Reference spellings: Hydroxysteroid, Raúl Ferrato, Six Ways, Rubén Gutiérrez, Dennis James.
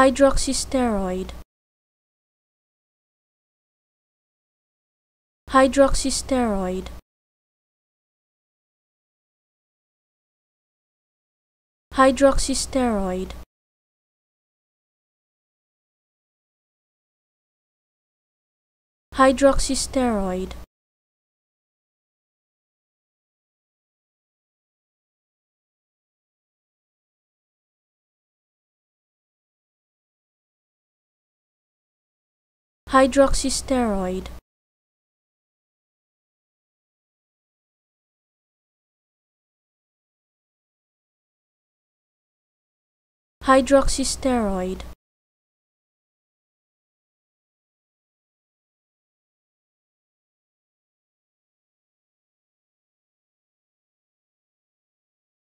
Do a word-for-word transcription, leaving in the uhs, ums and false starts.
Hydroxysteroid. Hydroxysteroid. Hydroxysteroid. Hydroxysteroid. Hydroxysteroid. Hydroxysteroid.